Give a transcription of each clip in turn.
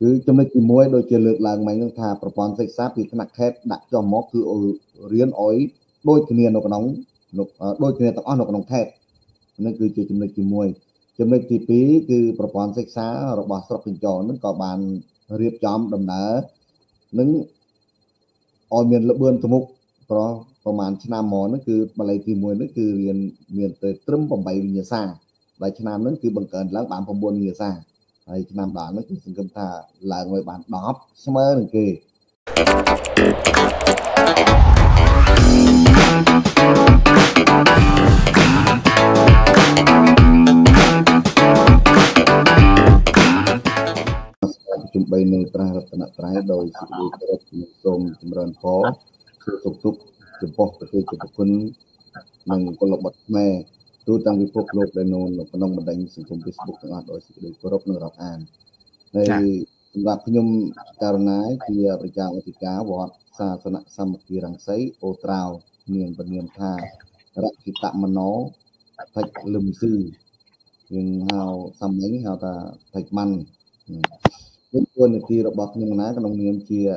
คือจำนวนกี่มวยโดยเจริญลางไม้เงินทาประปอนศึกษาปีขนาดแคบดักจอมมอคือเรียนอ้อยโดยเนียนนกน้องโดยเนียนตะอ้อนนกน้องแทบนั่นคือจำนวนกี่มวยจำนวนกี่ปีคือประปอนศึกษาระบาดสระปิ่นจอนั้นก่อบานเรียบจอมดำเนินนั้นอ้อยเมียนระเบือนสมุกเพราะประมาณชนะมอนั่นคืออะไรกี่มวยนั่นคือเรียนเมียนเตยตรึมปมใบวิญญาซ่าใบชนะนั้นคือบังเกิดล้างบานผมบนวิญญาซ่าไอ้นามบ้านนั่นคือสังคมตาหลายหน่วยบ้านดอกเสมอหนึ่งกีจุ่มใบเนยตราลักษณะตราโดยสุดฤทธิ์มุสงจำรันพอสุกทุกจุ่มพอกก็คือจุ่มคนหนึ่งคนหลบบัดแม่ดูตามวิพากษ์โลกได้นอนหลบน้องบันไดสังคม Facebook ต่างๆโดยสิ่งใดก็รับหนึ่งรับอ่านในสำหรับพยมการนายที่ประจำอธิการวอดศาสนาสมัครรังไสโอตราวเนียนปเนียมธาระกิตะมโนทักลืมซื่อยังหาวสำนึกหาวตาทักมันเป็นคนที่ระบบยังนะกนองเนียมเชีย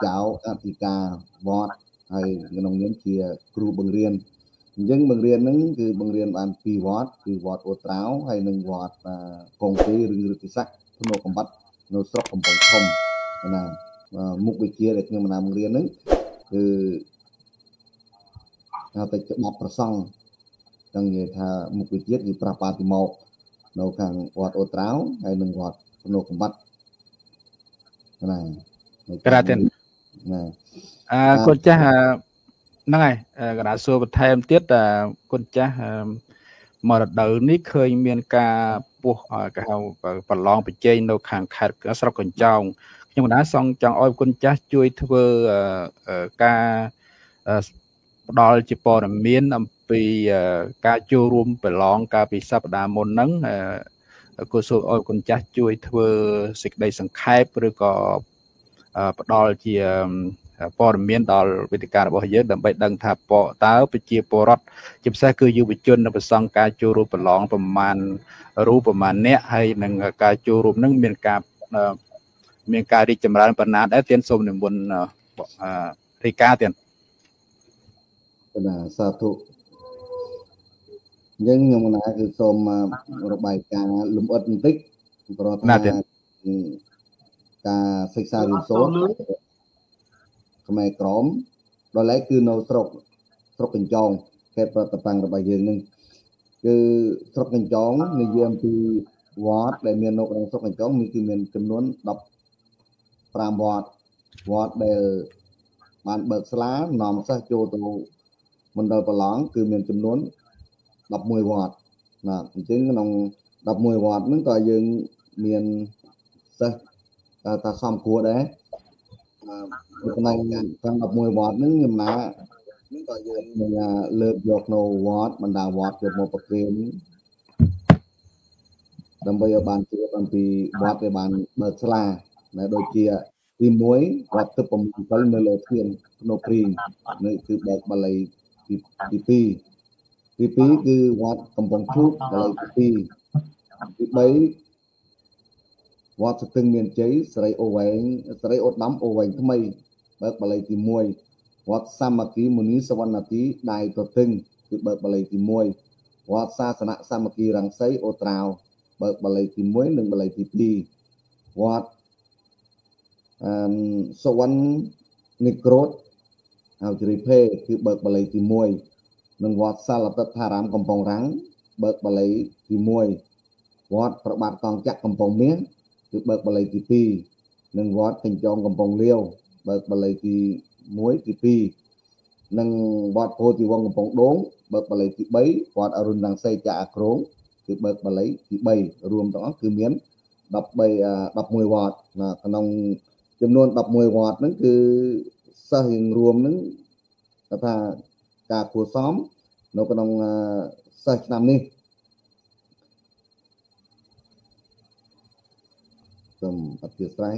เจ้าอธิการวอดให้กนองเนียมเชียครูบังเรียนยังบางเรียนนั้นคือบางเรียนอันปีวอดคือวอดโอตราวให้หนึ่งวอดกองตีหรือฤทธิศักดิ์พนมกำบัดโนสต็อกกำบังคมนะมุกวิเชียเด็กเนี่ยมันบางเรียนนั้นคือเราแต่จะมาประซังตั้งเยธามุกวิเชียคือประปาติมอกเราขังวอดโอตราวให้หนึ่งวอดพนมกำบัดนะกระเด็นนะก็จะนั่นไงกระดาษโซ่ประเทศติดคนจะมาเดินนี่เคยมีการปลุกการประลองไปเจนเราแข่งขันกับสระคนจองยังกระดาษซองจองอ้อยคนจะช่วยเท่าการดอลจีปอร์มีนอันปีการจูรุมประลองการปีสัปดาห์มนนั้นกุศลอ้อยคนจะช่วยเท่าสิ่งใดสังเขปหรือก็ดอลจีพอเมียนดอลวิธีการบริเยอะดับไปดังทับปอต้าไปเชียปอรถจิบแท้คืออยู่ไปจนไปส่องการจูรูปหลองประมาณรู้ประมาณเนี้ยให้หนึ่งการจูรูปนั่งเมียนการดิจำรานปนัดและเตียนสมหนึ่งบนริกาเตียนสาธุยังยังมันนะคือสมระบายการลุ่มอัดติ๊กนาเตียนการศึกษาเรียนโซ่ทำไมกรอมตอนแรกคือเราสกเป็นจองแค่ประตังระบายเย็นนึงคือสกเป็นจองในเยี่ยมที่วอดในเมียนนกในสกเป็นจองมีคือเมียนจำนวนดับปรามวอดเดือบานเบิกสลานนอมซาโจตัวมันเดินประหลองคือเมียนจำนวนดับมวยวอดนะจึงน้องดับมวยวอดนั่นก็ยังเมียนซะตาซ้อมครัวได้ในการดับมวยวอดนั่งยมนะนั่งต่อเยือนเลิกยกโนวอดบรรดาวอดยกโนประเคนดับเบิลบานเชียบันปีวอดในบานเบิร์สลาในโดยเชียทีมวยวอดตึบปมต้นเมลเทียนโนพรีนี่คือแบบมาเลยปีปีคือวอดกำปองชุดมาเลยปีใบวัดตึงเมียนเจสไรโอเวงสไรโอดัมโอเวงทำไมเบิกบาลัยตีมวยวัดสามัคคีมุนีสวรรณตีได้ตัวตึงคือเบิกบาลัยตีมวยวัดศาสนาสามัคคีรังไสโอตราวเบิกบาลัยตีมวยหนึ่งบาลัยตีปีวัดสวรรค์นิโครดเอาจริเพคือเบิกบาลัยตีมวยหนึ่งวัดสาลับตารามกำปองรังเบิกบาลัยตีมวยวัดประบาทตองจักกำปองเมียคือเบิกบาลัยตีปีหนึ่งวอดเป็นจองกำปองเลี้ยวเบิกบาลัยตีมวยตีปีหนึ่งวอดโพธิวังกำปองโดงเบิกบาลัยตีใบวอดอรุณดังไซจ่าโครงคือเบิกบาลัยตีใบรวมทั้งคือเมียนดับใบดับมวยวอดนะขนมจำนวนดับมวยวอดนั้นคือสาเหตุรวมนั้นแต่ถ้ากาขัวซ้อมเราขนมสาเหตุนำนี่สมอัติสาย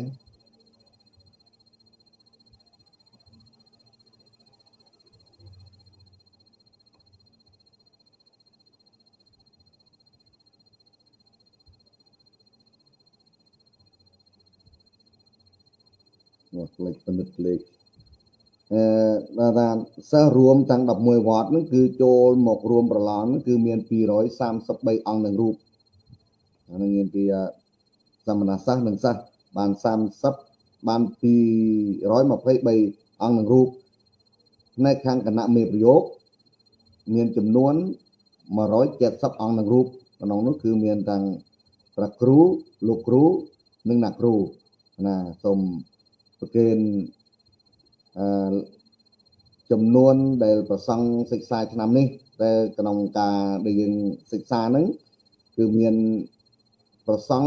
รวมตั้งดับมวยวัดนั่นคือโจลหมกรวมประหลาดนั่นคือเมียนปีร้อยสามสับใบอังหนึ่งรูปนั่นเมียนปีสามนาซาหนึ่งซาบานสามสับบานปีร้อยหมกใบอังหนึ่งรูปในครั้งขณะเมียประโยคเมียนจำนวนมาร้อยเจ็ดสับอังหนึ่งรูปน้องนั่นคือเมียนตั้งพระครูลูกครูหนึ่งหนักครูนะสมประเกณฑ์จำนวนเดลประสังศึกษาขนมนี่แต่ขนมกาเดียงศึกษานั้นคือเมียนประสัง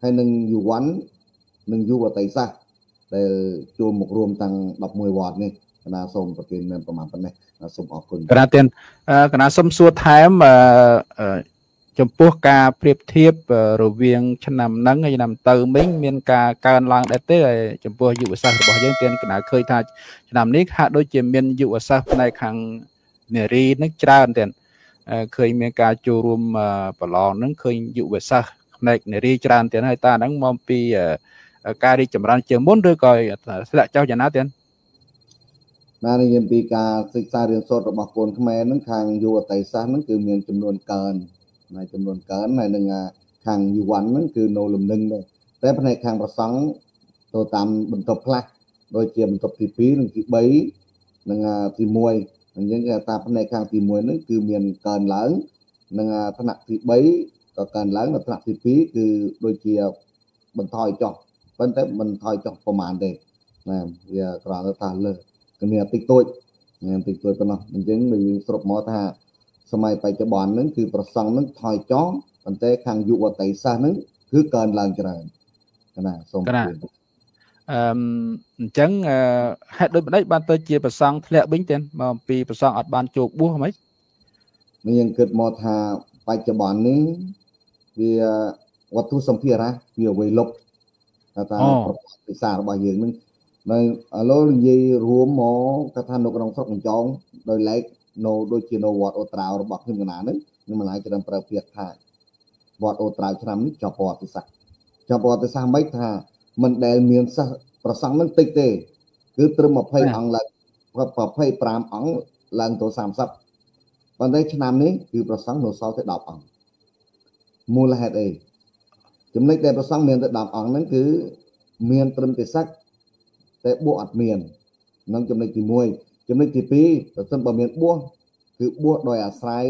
ให้หนึ่งอยู่วันหนึ่งอยู่วัดไตรซะแต่โจมหมกรวมตั้งดับมวยวัดนี่คณะสมประเกณฑ์ประมาณปันนี้สมออกคุณคณะเตียนคณะสมสัวไทยมาจมพูกกาเปรียบเทียบระเวียงชนำนั่งชนำเติมมิ้งเมียนกาการลางได้เตะจมพูอยู่อาศัยบ่อยยังเตียนขณะเคยทายชนำนี้ค่ะโดยเจียมเมียนอยู่อาศัยในครั้งเนรีนักจ้าเตียนเคยเมียนกาจูรุมปลอนั่งเคยอยู่อาศัยในเนรีจ้าเตียนให้ตานั่งมองปีกาดิจำรันเจียมม้วนด้วยก่อยสละเจ้าชนะเตียนนาในเยี่ยมปีกาศึกษาเรียนสดระบอบโกนขมายนั่งครั้งอยู่อาศัยซะนั่งคือเมียนจำนวนเกินในจำนวนเกินในหนึ่งขังอยู่วันนั้นคือโนลมหนึ่งเลยแต่ภายในขังประสังตัวตามบรรทุกพลักโดยเจียมบรรทุกที่ปีหนึ่งที่ใบหนึ่งที่มวยหนึ่งยังตามภายในขังที่มวยนั้นคือเมียนเกินหลังหนึ่งถนัดที่ใบก็เกินหลังและถนัดที่ปีคือโดยเจียบบรรทอยจอกเพราะแต่บรรทอยจอกประมาณเด็กนะเรียกราตาเลยก็มีติดตัวเนี่ยติดตัวกันเนาะหนึ่งยังมีสรุปมอท่าสมัยไปจะบอนนั้นคือประสังนั้นถอยจ้องตั้งแต่ขังอยู่วัดไตรซานั้นคือการลางเจริญขณะสมบูรณ์จังให้โดยได้บานเตอร์เจียประสังแหลกบิ้งเต็มมาปีประสังอัดบานโจกบัวไหมนี่ยังเกิดมอธาไปจะบอนนี้เวียวัตถุสัมพีระเวียวัยลบตามประวัติศาสตร์บางอย่างนั้นในแล้วยีรวมหมอกระทานนกกระนองสกจ้องโดยเล็กโนโดยเจโนวอดโอตราระบบขึ้นขนาดนั้นนี่มันหลายจะนำประเพียรทายวอดโอตราชนำนี้จับปอดติสักจับปอดติสักไม่ทามันได้เมียนสักประสังมันติดเตะคือเติมมาไพ่อังละประไพ่ปรามอังลันตัวสามซับวันได้ชนำนี้คือประสังโนเสาแต่ดาวอังมูลเหตุเองจำได้แต่ประสังเมียนแต่ดาวอังนั้นคือเมียนเติมติสักแต่บวกอัดเมียนนั่งจำได้ตีมวยจำได้กี่ปีแต่ต้นบะเมียนบัวคือบัวโดยอาศัย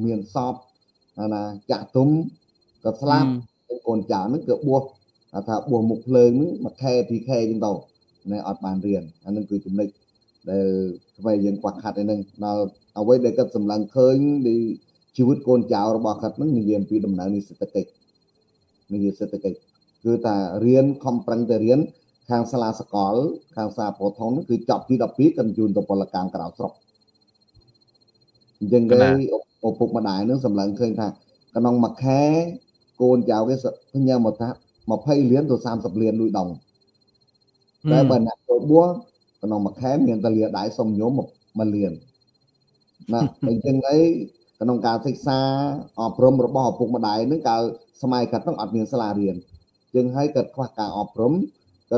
เมียนซอบนะจ่าตุ้มกับสลับเป็นคนจ่ามันเกือบบัวถ้าบัวหมกเลยมึงมาแค่พีแค่ยิ่งโตในอดบานเรียนอันนั้นคือจำได้แต่ทำไมยังกวักขัดอันนึงเราเอาไว้เด็กก็สำลังเคยดีชีวิตคนจ่าเราบอกขัดมันมีเรียนปีดำเนินในเศรษฐกิจมีเศรษฐกิจคือแต่เรียนคอมปันแต่เรียนทางสลาสกอลทางสาโพทองนั่นคือจับที่ดับปีกันจูนตัวปลาการกระดาษสอบยังได้อบปุกมาได้เนื่องสำหรับเคยทางกระนองมาแค่โกนยาวก็พยายามหมดฮะมาไพ่เลี้ยนตัวสามสับเลี้ยนลุยดองได้บรรดาตัวบัวกระนองมาแค่เมียนตะเลียได้สมโยมมาเลี้ยนนะยังได้กระนองการศึกษาออกพรมระบอบปุกมาได้เนื่องการสมัยกัดต้องอัดเมียนสลาเรียนจึงให้เกิดความการออกพรมก็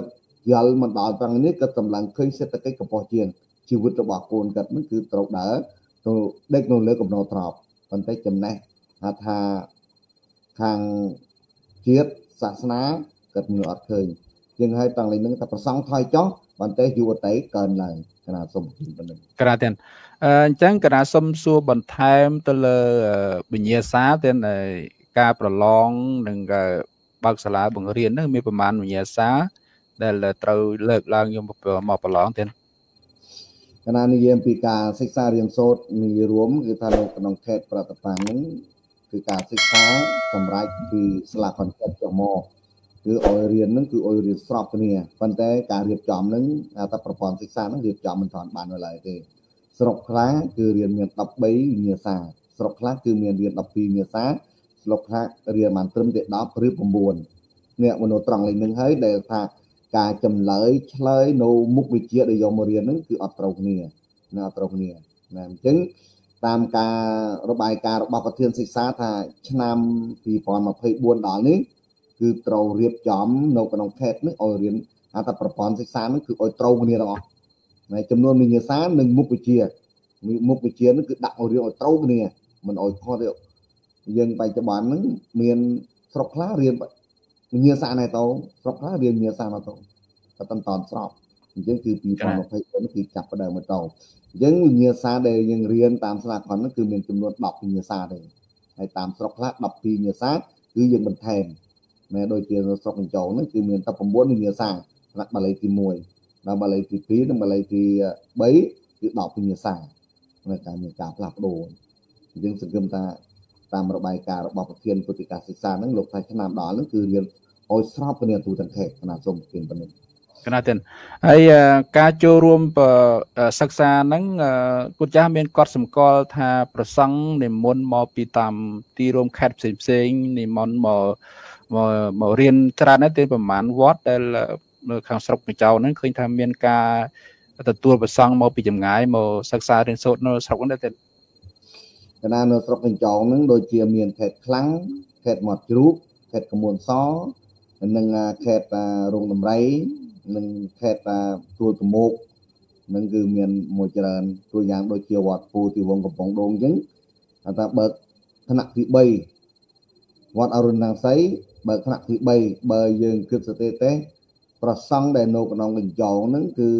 ยัลมันดาวตังนี้ก็กำลังเคยเศรษฐกิจกับพอเชียงชีวิตระบาดโกนกันมันคือตกเด้อตัวเด็กนุ่นเล็กกับนอตรอบตอนใต้จำแนกอาทาทางเชียดศาสนาเกิดเหงื่อเคยยังให้ต่างเลยนึงแต่ประสังไทยจ้อบันเตอยู่เตะเกินเลยขนาดสมบูรณ์เป็นเลยกระเด็นจังกระสัมสัวบันไทม์ตะเลบิญญาสาเต็นในการประลองหนึ่งกับบางสลาบังเรียนนั่นมีประมาณบิญญาสาได้เลยเติมเลิกลางยมมาประหลองเต็นขณะนี้เยี่ยมปีการศึกษาเรียนโซดมีรวมคือทางกนองเทศประตปังคือการศึกษาสำไรคือสลากคอนเทศจอมอคือออยเรียนนั่นคือออยเรียนสอบเนี่ยปันแต่การเรียบจอมนั้นแต่ประกอบศึกษานั้นเรียบจอมมันถอนบานอะไรเองสรุปครั้งคือเรียนเมียนตับใบเมียซาสรุปครั้งคือเรียนตับปีเมียซาสรุปครั้งเรียนมันเติมเด็ดดับหรือผมบวนเนี่ยมโนตรังเลยหนึ่งเฮ้ยเดี๋ยวพาการจำเลยเฉลยโนมุกวิเชียได้ยอมเรียนนั่นคืออัตราเนียนะอัตราเนียนะจึงตามการระบายการระบาดประเทือนศึกษาทางชนามปีพรมาเพย์บวนดอนนี้คือเราเรียบจอมโนกระนองแพทย์นึกเอาเรียน อาตประกอบศึกษานั่นคือเอาตรงนี่เราในจำนวนมีเงินซ้ำหนึ่งมุกไปเชียร์นั่นคือดักเอาเรียกเอาตรงนี่มันเอาข้อเดียวยังไปจะบ้านนั้นเรียนสอบคลาเรียนมีเงินซ้ำในโต๊ะสอบคลาเรียนเงินซ้ำมาโต๊ะก็ตั้งตอนสอบยังคือปีความเราเคยนั่นคือจับประเดิมมาโต๊ะยังมีเงินซ้ำเดียวยังเรียนตามสลากความนั่นคือมีจำนวนดอกมีเงินซ้ำเดียวในตามสอบคลาดอกปีเงินซ้ำคือยังมันแทนแม้โดยเทียนสอบเงินโจนั่นคือมีตั้งผมบ้วนมีเงินซ้ำนักบาลีที่มวยนักบาลีที่ปีนักบาลีที่เบยที่ดอกพิญญาสาในการมีการปรับโดนยังสังเกตตามระบายการระบอบเทียนปฏิการศึกษานั่งหลบไทยขนาดดอกนั่นคือเรียนโอ้ยชอบเป็นเรียนตูตันเทกขนาดสมเกียรติประเด็นขนาดเต็มไอ้การโจรวมศึกษานั่งกุญแจเมียนกอดสมกอลท่าประสังในมณมอปีตามตีรวมแคดเซงในมณมอเรียนตรานั่นเต็มประมาณวัดได้ละเมื่อครั้งสอบเจ้านั้นเคยทำเมียนกาตัดตัวประซังมาปีจำง่ายมาศึกษาเรียนสดนสอบกันได้แต่ขณะนสอบเจ้านั้นโดยเจียเมียนแขกคลังแขกหมอดรูปแขกกระมวลซ้อหนึ่งแขกโรงน้ำไรหนึ่งแขกตัวกระโมกนั่นคือเมียนมวยเจริญตัวอย่างโดยเจียวอดปูติวงกับปองโดงยังแต่เบิกขณะที่ใบวัดอรุณนางไซเบิกขณะที่ใบเบยยืนขึ้นสเตเต้ประสังได้โนกนองกันเจ้านั่นคือ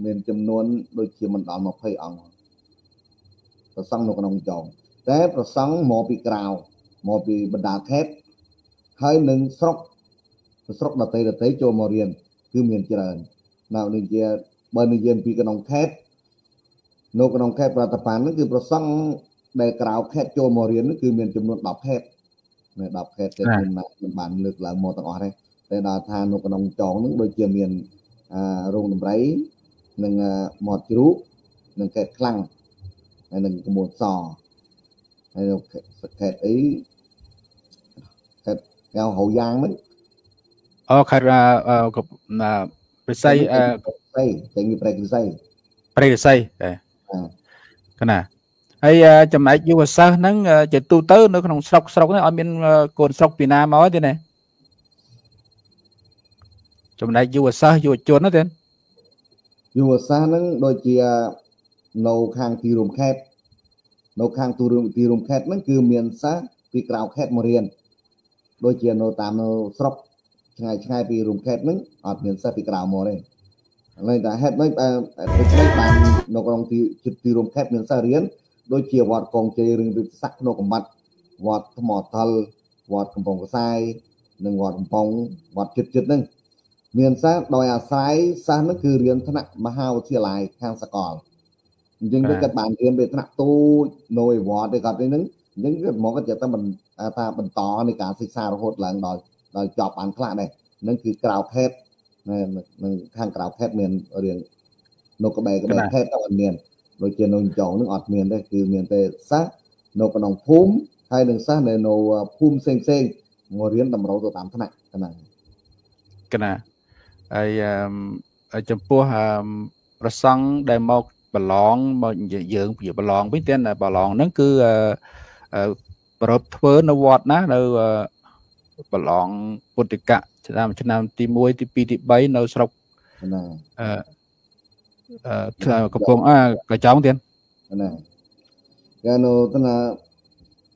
เมียนจำนวนโดยเขียนมันตามมาเพย์อังประสังโนกนองเจ้าแต่ประสังหมอปีกราวหมอปีบรรดาเทพให้หนึ่งสรกดาเตโจมาเรียนคือเมียนเจริญนาวหนึ่งเจียเบอร์หนึ่งเจียปีกนองเทพโนกนองเทพประตปานนั่นคือประสังได้กราวเทพโจมาเรียนนั่นคือเมียนจำนวนดับเทพเนี่ยดับเทพจะเป็นบานเลือกหลายมอต่างอะไรแต่ดาทานกนองจองนึงโดยเจียเมียนโรงน้ำไรหนึ่งหมอดจิรุหนึ่งแขกคลังหนึ่งกระมวลซอไอ้แขกไอ้แขกเงาหูยางมั้งอ๋อแขกกับไปใส่ไปแต่มีไปใส่ก็น่ะไอ้จำไหนอยู่ว่าซะนั่งจะตูเตอร์นึกขนมสลอกนี่เอาเมียนโกนสลอกปีนามาไว้ที่ไหนจำได้ยูว่าซายูว่าโจนนั่นเองยูว่าซานั้นโดยเจียโนข้างตีรวมแคบโนข้างตีรวมแคบนั่นคือเมียนซาปีกราวแคบมาเรียนโดยเจียโนตามโนสรบชายปีรวมแคบนั้นอาจเมียนซาปีกราวมาเรียนอะไรแต่แคบไม่ตามโนกองตีรวมแคบเมียนซาเรียนโดยเจียวัดกองเจริญริสักโนกมัดวัดหมอทัลวัดกำปองกระไซหนึ่งวัดกำปองวัดจุดนึงเมียนซาโดยอาศัยซานั่นคือเรียนธนักมหาวิทยาลัยทางสกอลยังได้กระบานเรียนเป็นธนักตู้โนยวอดได้กับในนั้นยังก็หมอก็จะต้องมันตาเป็นต่อในการศึกษาโคตรหลังโดยจอบอ่านคลาดเลยนั่นคือกราวแคบในทางกราวแคบเมียนเรียนโนกระเบยกระเบยแคบต้องอ่านเมียนโดยเจนงจองนึกอดเมียนได้คือเมียนแต่ซาโนกนองพุ่มไทยหนึ่งซาในโนพุ่มเซ็งงอเรียนตำเราตัวตามธนักขนาดไอ้จำพวกประสังได้มาบลองมาเยื่อผีบลองพิจารณาบลองนั่นคือประพฤติเพื่อนวัดนะเราบลองปุติกะชนามตีมวยตีปีตีใบเราสลบกระโปรงกระจองเตียนการโน้ตนะ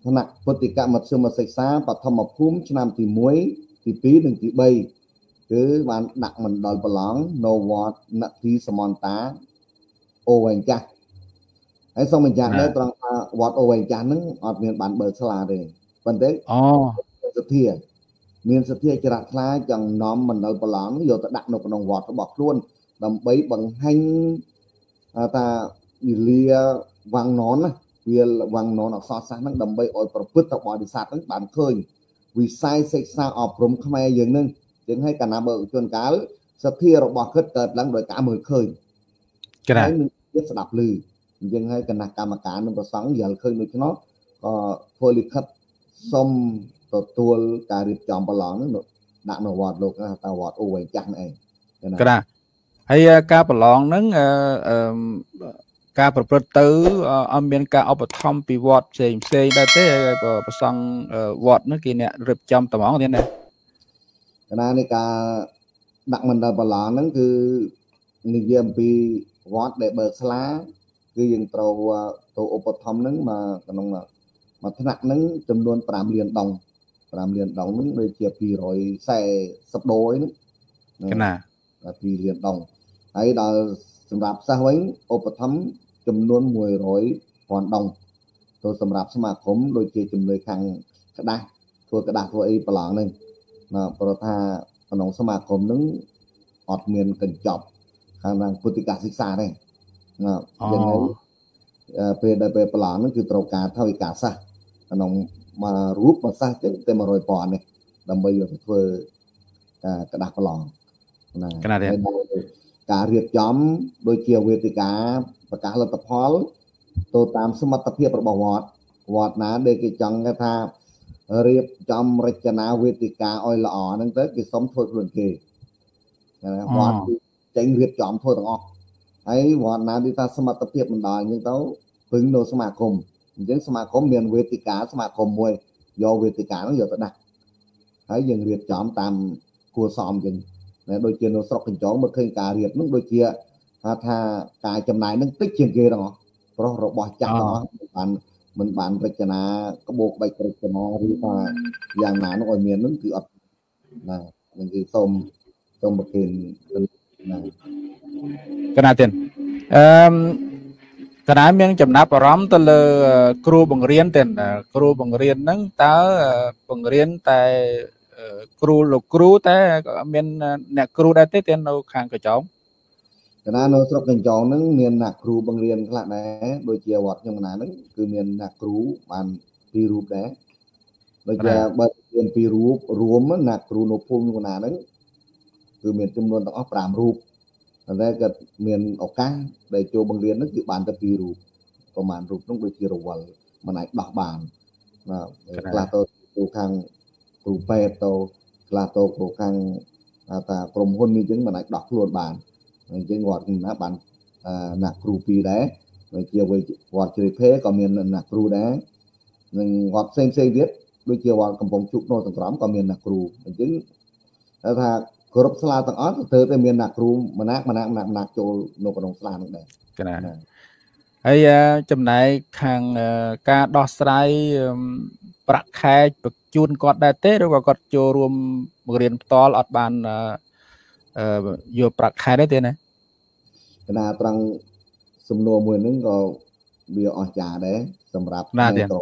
ขณะปุติกะมัดเสื่อมศึกษาปฐมภูมิชนามตีมวยตีปีหนึ่งตีใบคือมันดักมันดอยปลองโนวอดนักที่สมอนตาโอเวนจักไอ้สมอนจักได้ตรงวอดโอเวนจักนั้นอดเมียนบานเบิร์สลาเลยปันเด็กเมียนสะเทียจะรักล้าจังน้อมมันดอยปลองโยตดักนกนองวอดก็บอกล้วนดำใบบังหันตาอิเลียวังนอนนะเวียวังนอนออกซอสนั้นดำใบโอยประพฤติต่อบริษัทนั้นบานเคยวิสัยเซ็กซ่าออกพรมขมายอย่างนึงจึงให้การนาเบิกจนการสะเทียรบอกเกิดหลังโดยการมือเคยใช้หนึ่งยึดสนับลือยังให้การนักกรรมการมันประสังอย่างเคยนึกเนาะก็โพลิคัตส้มตัวการรีบจอมปลองนั่นหนักหน่อยวอดโลกนะตาวอดโอเวจังเองก็ได้ให้การปลองนั้นการประพฤติตัวอเมริกาเอาไปทำปีวอดเซยได้แต่ประสังวอดนั่นกี่เนี่ยรีบจอมตะมองเนี่ยนะขณะในการ đặt mình là bà lọ nó cứ người dân bị vót để bờ lá cứ dân tàu tàu ô tô thom nó mà thế nặng nó chấm luôn làm liền đồng nó để chia pì rồi xe sập đôi nó cái nào là pì liền đồng ấy là sầm rạp xa huấn ô tô thom chấm luôn 10 rồi còn đồng tôi sầm rạp xem mà khóm đôi chia chấm lời khang cái đai thôi cái đai thôi bà lọ này mà bà ta còn đồng xem mà khóm nó ọt miền cần chọc hàng là phật cả xích xa này mà dân ấy về bà lọ nó cứ tàu cá thao cả xa còn đồng mà rút mà xa chứ tên mà rồi bỏ này làm bây giờ vừa cả đạc lò cái này cả việc nhóm đôi chiều về thì cá và cá là tập hóa tôi tạm sức mặt tập hiệp và bảo vọt ná để cái chồng cái tha riêng trong rạch cho ná về thì cá ôi lọ nâng tới cái sống thôi luôn kì vọt tránh việc nhóm thôi thằng ọc ấy vọt ná đi ta sức mặt tập hiệp mình đòi nhưng tao hứng đồ sức mặt cùng những sma khom miền Việt thì cả sma khom môi do Việt thì cả nó giờ tới đặt thấy dân Việt chọn tam cua sòm dân đôi kia nó sọc hình chó mà khi cả Việt nó đôi kia tha cài chầm này nó tích trên kia đó rồi rồi bỏ chặt đó mình bạn về cho nó có buộc bạch về cho nó và giang nào nó ở miền nó cứ ập là mình cứ tôm một tiền cái nào tiềnแต่เมื่อจำนับอารมณ์ตัวครูบังเรียนเต็นครูบังเรียนนั่งตาบังเรียนแต่ครูหลอกครูแต่เมื่อเนี่ยครูได้เต็นเราข้างกระจองแต่นั้นเราสอบกระจองนั่งเมื่อหนักครูบังเรียนขนาดไหนโดยเจียววัดยังขนาดนั้นคือเมื่อหนักครูบานปีรูปได้โดยเจียวบัดเรียนปีรูปรวมหนักครูนกพุ่งขนาดนั้นคือเมื่อจำนวนต้องอัพรามรูปแล้วก็เมียนออกก้างได้โจบังเรียนนั่นคือบานตะปีรูปประมาณรูปต้องไปจีรวันมาไหนดอกบานนะคลาโตโกคังกลุ่มเปตโตคลาโตโกคังแต่กรมคนมีจึงมาไหนดอกล้วนบานจึงวอดนะบานหนักครูปีได้เกี่ยวกับวอดเฉยเพศก็เมียนหนักครูได้หนึ่งวอดเซนเดียดด้วยเกี่ยวกับกำปองจุกโนต่างร้อมก็เมียนหนักครูจึงถ้าครบสลาต่างอ้อเธอเป็นเมียนหนักครูมานักโจโนกนงสลานั่นเองก็นะไอ้จำไหนทางการดอสไลประแคประจุนกอดได้เต้หรือว่ากอดโจรวมเรียนตอลอดบานอยู่ประแคได้เต้นะขณะตรังสมโนมวยนึงก็เบียอจ่าได้สำหรับแม่โต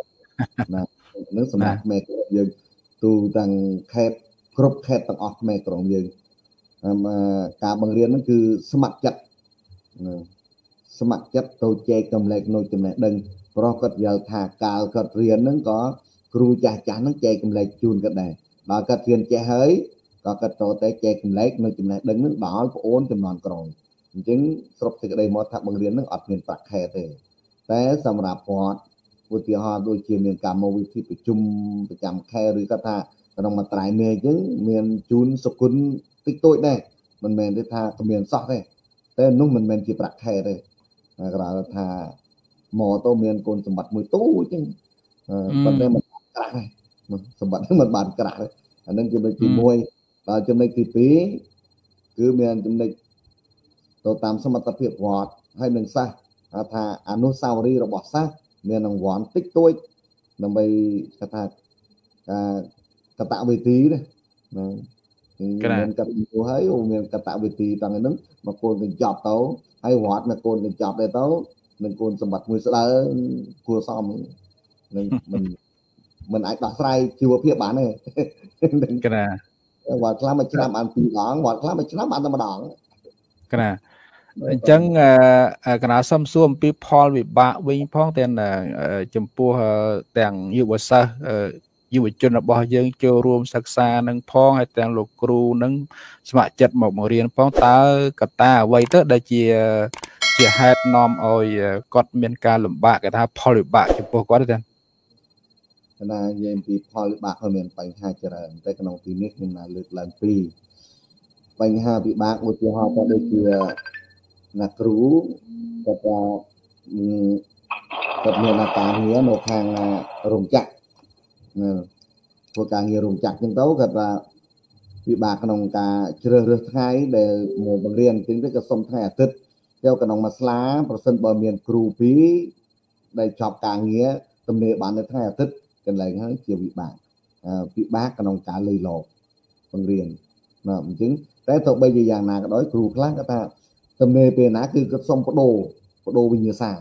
นึกสำหรับแม่โตยังตูตังแคบครบแคบต่างอ้อแม่โตยังการบังเรียนนั่นคือสมัครจัดตัวเจกำแหลกโนจำแหลกดึงเพราะกัดยาถากการกัดเรียนนั่นก็ครูจ่าจานนั่นเจกำแหลกจูนกัดได้บ่กัดเรียนเจเฮ้ยก็กัดโตแต่เจกำแหลกโนจำแหลกดึงนั่นบ่อยก็โอนจำนวนกรงจึงสรุปถึงได้หมดทักบังเรียนนั่นอดเงินปากแคร์เลยแต่สำหรับพอดวุฒิหอโดยเชี่ยวเรียนการมาวิธีประชุมประจำแคร์หรือกัดท่าก็ต้องมาตรายเมย์จึงเมียนจูนสกุลติดตัวได้มันเมนได้ทาเมียนซอกได้แต่นุ่มมันเมนจีปรักแค่เลยกระดาษทาหมอโตเมียนกลสมบัติมือตู้จริงตอนนี้มันกระดาษสมบัติที่มันบานกระดาษอันนั้นจะไปจีมวยเราจะไม่กี่ปีคือเมียนจะไม่โตตามสมรรถเพียบวอดให้มันซะทาอนุสาวรีย์ระบอบซะเมียนหวานติดตัวนำไปกระทากระตะเวทีเลยเงินกับตัวเฮ้ยเงินกระตะเวทีต่างนั้นมาโกนเป็นจอบเต้าให้หวอดมาโกนเป็นจอบเลยเต้ามันโกนสมบัติมือสลายครัวซ้อมมันไอ้ปากไรคิวเพียบบ้านเลยก็นะหวอดคล้ามาชนะมันปีหลังหวอดคล้ามาชนะมันธรรมดาก็นะจังขณะซ้ำซ้วมปีพอลวิบะวิ่งพ้องเต้นจมพัวแต่งยูบัสอยู่บนจนบ่อยังเกี่ยวรวมศึกษาหนังพ้องให้แต่งหลกครูหนังสมัครจัดหมอกเรียนพ้องตากับตาไว้เตอร์ได้เจียแฮดนอมออยกอดเมียนการหลุมบะกันท่าพอหลุมบะจะปวดกอดได้กันนะเย็นปีพอหลุมบะเขาเมียนไปห้าเจริญแต่ขนมปีนิกมันมาเลือกหลังปีไปห้าปีบะอุตยาก็ได้เจียนักครูกับเมียนอาการเนี้ยหนวดทางโรงจักรพวกการเงียบจักรยังเต้ากับ วิบากขนมกาเชื่อเรื่องไทยเดี๋ยวหมู่บางเรียนทิ้งด้วยกระสมไทยติดเจ้าขนมมาสลาเปอร์เซ็นต์บางเรียนครูปีได้ชอบกางเงี้ยตำเนบ้านในไทยติดกันเลยนะเกี่ยววิบากขนมกาเลยหลอกบางเรียนนะจึงแต่ตกไปอย่างหนักก็โดยครูคลาสก็ตาตำเนเปนะคือกระสมปโดวิญญาสา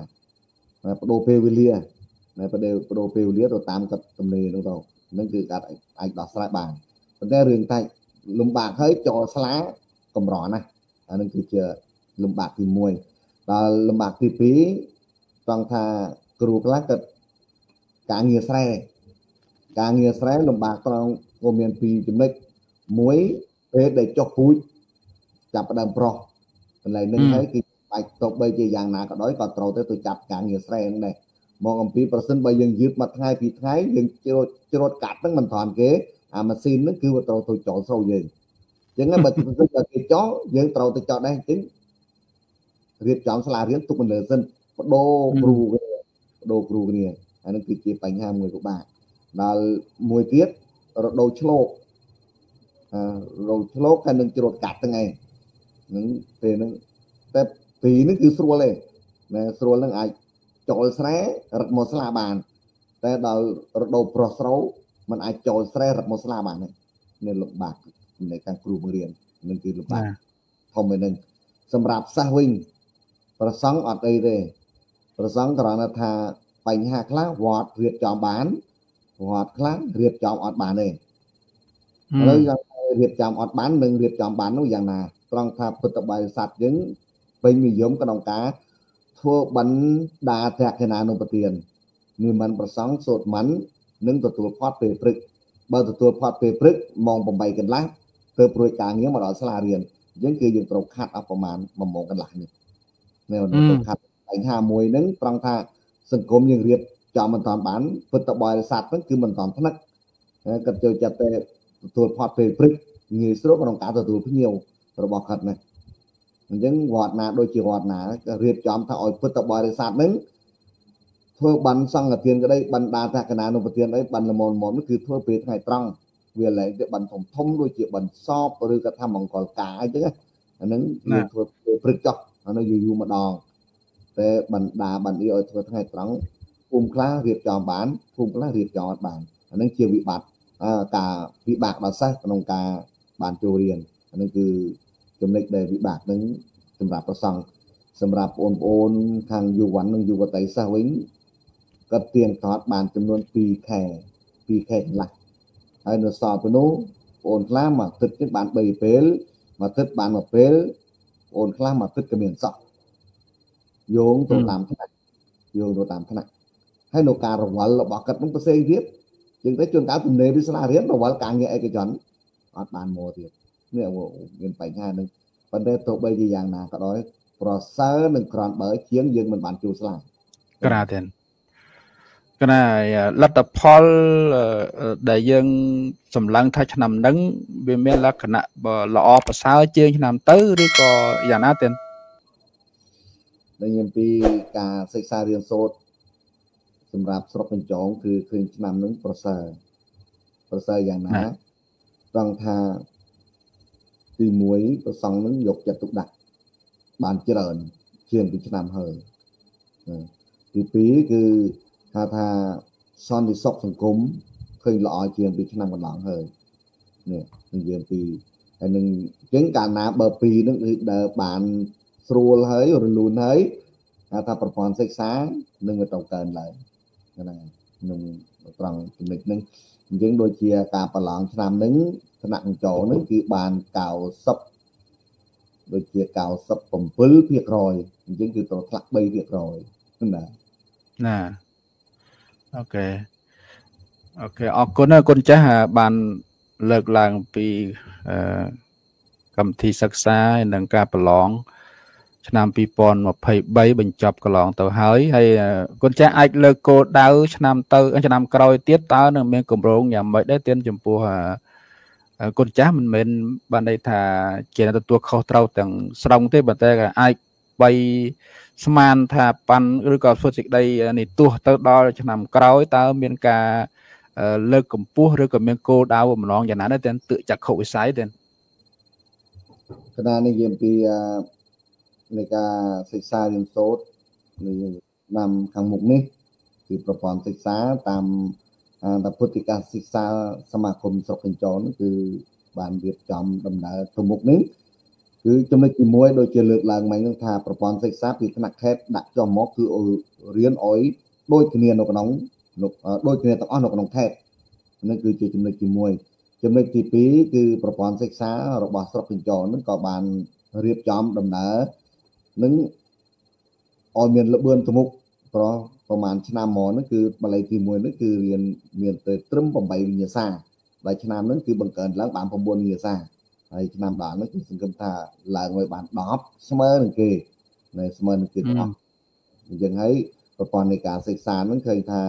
ปโดเปวิเลียในประเดี๋ยวปโดเปวิเลียตัวตามกับตำเนตรงๆนั่นคือการไอ้ดอกสลายบางแต่เรื่องไทยลุมบากเฮ้ยจอสลายกำร้อนนะอันนั้นคือเจอลุมบากที่มวยแต่ลุมบากที่ปีตอนท่ากรูกลักกับการเงียบใส่ลุมบากตอนโอเมียนปีจุดเล็กมวยเอ็ดได้จอกปุ้ยจับประเดิมโปรอะไรนั่นเฮ้ยคือไปตกใบเจียงหนาก็ด้อยก็โตแต่ตัวจับการเงียบใส่นั่นเลยมองกันปีเปอร์เซ็นต์ใบยังยึดมาไทยปีไทยยังจะรถกัดตั้งมันถอนเก๋mà xin nó kêu tàu tôi chọn sâu gì chẳng cái bật tôi là cái chó dân tàu tôi chọn đây chính việc chọn sẽ là riêng tụi mình là dân đồ cù này anh cứ chỉ bánh ham người của bạn là mùi tiết đồ chlo cái nâng chột cát từng ngày những tiền nó tép tí nó cứ xua lên mà xua lên ai chọn sẽ rất một là bàn ta đầu đồ pro xấuมันอาจจะแสดงรับมสลาบานเนี่ยลำบากในการครูเรียนนั่นคือลำบากทำไปหนึ่งสำหรับสาวิงประสังอดไอเดประสังกรณธาไปหาคลาหวอดเรียบจอมบานหวอดคลาเรียบจอมอดบานเลยแล้วอย่างเรียบจอมอดบานหนึ่งเรียบจอมบานนู้นอย่างน่ะกรณธาพุทธบริษัทยังไปมียมกระดองกาทั่วบันดาแทกนานุปเตียนมีมันประสังสดมันนึ่งตัวพอดเปรกบางตัวพอดเปรกมองบ่มใบกันละเติมโปรยกลางเงี้ยมาดอสลาเรียนยังคือยังตรงคาดอัปประมาณมันมองกันหลักนี่แนวนั้นตรงคาดไอ้ห้ามวยนั้นตรงท่าสังคมยังเรียบจอมันตอนบ้านพุทธบริษัทนั่นคือมันตอนพนักกับเจอจะเป็นตัวพอดเปรกเงี้ยสรุปมันต้องการตัวพี่เงียวเราบอกขัดนะยังหอดหนาโดยจีหอดหนาเรียบจอมถ้าอ่อยพุทธบริษัทนั้นเพื่อบันสังกัดเทียนก็ได้บันดาแทกนานุปเทียนได้บันละมอนมอนก็คือเพื่อเปลี่ยนให้ตรังเวลาจะบันถมทมด้วยเจียบันซอบหรือกระทำมังกรกาใช่ไหมอันนั้นเพื่อปรึกจอกอันนั้นอยู่มาดองแต่บันดาบันอีออยเพื่อให้ตรังภูมิคลาเรียบจอมบานภูมิคลาเรียบจอมบานอันนั้นเกี่ยววิบัติกาวิบากบาซักนองกาบานโจเรียนอันนั้นคือจำเล็กได้วิบากนั้นสำหรับประสังสำหรับโอนทางอยู่วันนึงอยู่กับไตซาวิงก็เตียงทอดบานจำนวนปีแข่หลักไอ้หนูสอบไปนู้โอนคล้ามาทึดที่บานใบเปลมาทึดบานมาเปลโอนคล้ามาทึดกระเมียนสอบโยงตัวตามขนาดให้หนูการระวังเราบอกกันต้องเปเซเรียบจึงได้จนการตุนเนวิสลาเรียบระวังกลางเงี้ยไอ้กระจอนทอดบานโมเดียเนี่ยว่าเงินไปง่ายนึงประเดี๋ยวตัวใบยี่ยางนาก็ร้อยโปรเซอร์หนึ่งกรอนเบอร์เคียงยังมันบานจูสลายกระเด็นก็น่าลัตพอลได้ยังสำลังท่าชนำดังเบียนเมลักขณะบ่หล่อภาษาเจียงชนำตื้อหรือก็อย่างนั้นเต็มในยังปีการศึกษาเรียนโซดสำหรับสระเป็นจองคือเคยชนำหนึ่งประเสริฐอย่างนั้นรังทาตีมวยประสังนั้นยกจัดตุกดักบานเจริญเชียงเป็นชนำเฮยปีคือถ้าซ่อนที่ซอกสังคมเคยหล่อเชียงปีชนะวันหลังเฮยเนี่ยหนึ่งเดือนปีแต่หนึ่งเชียงการนาเบอร์ปีนั่นคือเดบานสรูเฮยหรือลูนเฮยถ้าประกอบศึกษาหนึ่งมาตรงกันเลยนั่นนะหนึ่งตรังจุดหนึ่งเชียงโดยเชียการประหลองชนะหนึ่งถนัดโจนั่นคือบานเก่าซับโดยเชียเก่าซับผมปื้อเพียกรอยเชียงคือตัวทักใบเพียกรอยนั่นนะโอเคออกคนคนจะหาบานเลิกลางปีกำทีศึกษาหนังการประลองชนามปีปอนมาเผยใบบรรจบกระลองเต่าหายให้คนจะไอเลิกโกดาวชนามเตอร์ชนามกรอยเตี้ยตาหนึ่งเมืองกบรงอย่างไม่ได้เตี้ยจมปัวคนจะมันเป็นบานในท่าเจนตัวเขาเท่าแต่งสรงที่บันเตกไอไปสมานถ้าปันหรือก็ส่วนสิ่งใดนี่ตัวเติร์ดดอจะนำกรอยเติร์ดเมียนกา เลิกกับปูหรือกับเมียงโกดาวมันน้องอย่างนั้นเต้นตื่นจากเขาไปไซด์เต้นขณะในเย็นปีในการศึกษาเรียนโซดหรือนำขังมุกนี้คือประกอบศึกษาตามพฤติการศึกษาสมาคมสกินจอนคือบานเวียดจอมดำเนินขังมุกนี้คือจำเลยกี่มวยโดยเจริญหลังมันยังทาประกอบศึกษาปีขณะแคบดักจอมมอคือเรียนอ้อยโดยเนียนนกน้องโดยเฉพาะตะอ้อนของน้องแทบนั่นคือจุดจำเลยกี่มวยจำเลยกี่ปีคือประกอบศึกษาระบบสอบปิญจอนั้นก็บานเรียบจอมดำเนินนั่นออมเมียนละเบือนสมุกเพราะประมาณชนะหมอนั่นคือมาเลยกี่มวยนั่นคือเรียนเมียนเตยตรึมปมใบวิญญาซาลายชนะนั่นคือบังเกิดล้างบานปมบนวิญญาซาลายชนะด่านนั่นคือสังกัมตาลายมวยบานดอบเสมอหนึ่งเกย์ในเสมอหนึ่งเกย์นะครับยังให้ประกอบในการศึกษานั้นเคยทา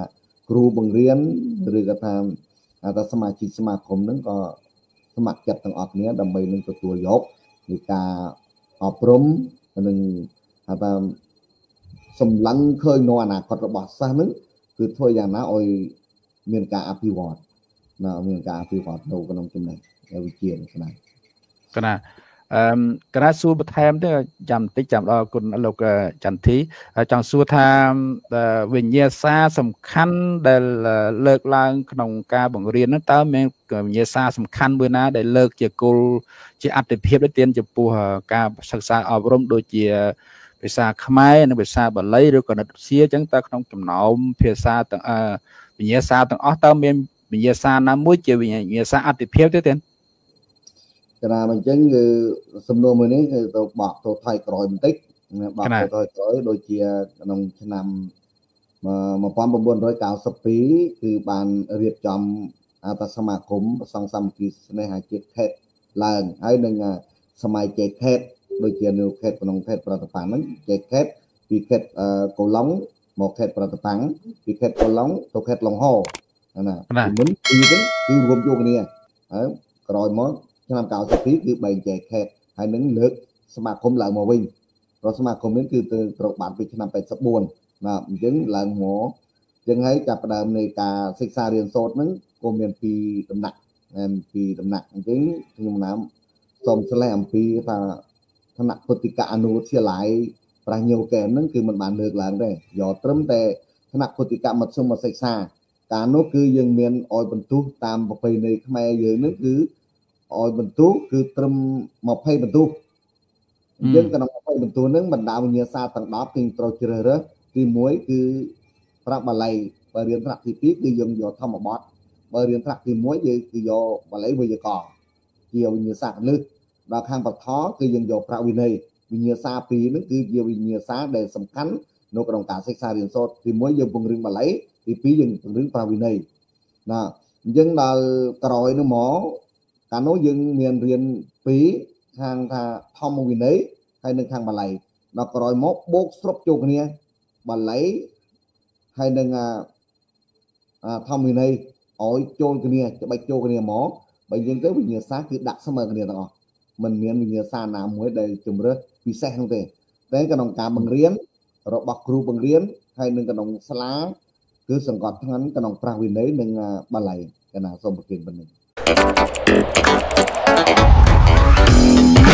ครูบังเรียนหรือกระทำอาตสมาชิกสมาคมนั้นก็สมัครจับต่างออกเนี้ยดำไปหนึ่งตัวยกในการอบรมหนึ่งอาตสมลังเคยนวนาคตระบาดซะนึงคือถ้วยอย่างน้าอ้อยเมียนกาอภิวอดนะเมียนกาอภิวอดเรากำลังจำเลยเราวิเชียนขนาดกระสูบแทมที่จำติจำเราคนเราก็จันทีจังสูทามวิญญาซาสำคัญได้เลิกลางขนมกาบังเรียนนั่นเติมเองวิญญาซาสำคัญเบอร์น่าได้เลิกเจียกูเจียอัดเพียบได้เตียนเจียปูการศึกษาอบรมโดยเจียภาษาขมายนักภาษาบาลีหรือการนักเสียจังตาขนมจำนองภาษาต่างวิญญาซาต่างอ๋อเติมเองวิญญาซาน้ำมุ้ยเจียวิญญาซาอัดเพียบได้เตียนขณะมันจึงคือสำนวนมือนี้คือตัวบอกตัวไทยกรอยมันติดบอกตัวไทยกรอยโดยเชียร์นงชนำมาความประมวลร้อยเก่าสปีคือบานเรียบจอมอาตสมาคมสังสมกิจในหาเจ็ดเทศแรงไอ้หนึ่งสมัยเจ็ดเทศโดยเชียร์นิวเทศนงเทศประตปังนั้นเจ็ดเทศปีเทศโกล้องหมอกเทศประตปังปีเทศโกล้องตัวเทศลงห่อนะเหมือนปีนี้คือรวมโยกเนี่ยกรอยมอชนำเก่าสักทีคือใบแจกแขกให้นึ่งเลิกสมาคมเหล่าหมอวิ่งเราสมาคมนั้นคือตัวตกบาดไปชนำไปสะบวนนะยึงเหล่าหมอยังให้จับประเดิมในการศึกษาเรียนโซดนั้นกรมเรียนปีตำหนักปีตำหนักยึงที่น้ำสมสลายอัมพีถ้าถนัดปฏิกาอนุเสียหลายประโยชน์แก่นั้นคือมันบานเลิกหลังได้หยอดเติมแต่ถนัดปฏิกามัดสมมาศึกษาการนู้คือยังเมียนออยบรรทุกตามประเพณีขมายเยอะนั้นคือออยบรรทุกคือเติมมาเพย์บรรทุกยังการนำมาเพย์บรรทุกนั้นบรรดาวิญญาซาต่างดาวเป็นตัวเจริญคือมวยคือพระบาลัยบริเวณพระที่ปีคือยังโยธรรมบอสบริเวณพระที่มวยยังคือโยบาลัยวิญญาก่อเกี่ยววิญญาซาลึกดาวข้างปัตท้อคือยังโยพระวินัยวิญญาซาปีนั้นคือเกี่ยววิญญาซาได้สำคัญนกกระดองการศึกษาเรียนโซดที่มวยยังปรุงเรื่องบาลัยที่ปียังปรุงเรื่องพระวินัยนะยังดาวกระไรนึกหมอการโน้ยังเรียนปีทางทอมวินัยให้หนึ่งทางบาลัยนกรอยมกโบกสรบจุกเนี่ยบาลัยให้หนึ่งทอมวินัยอ้อยโจนกันเนี่ยจะไปโจนกันเนี่ยหมอไปยังเต้วิญญาซาคือดักเสมอกันเนี่ยต่อมันเรียนวิญญาซาหนามวยได้จุ่มเรือพิเศษทั้งเตะแต่การนองการบังเรียนเราบอกครูบังเรียนให้หนึ่งการนองสลาคือสังกัดทั้งนั้นการนองพระวินัยหนึ่งบาลัยกันนะสมบูรณ์เป็นหนึ่งThank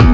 you.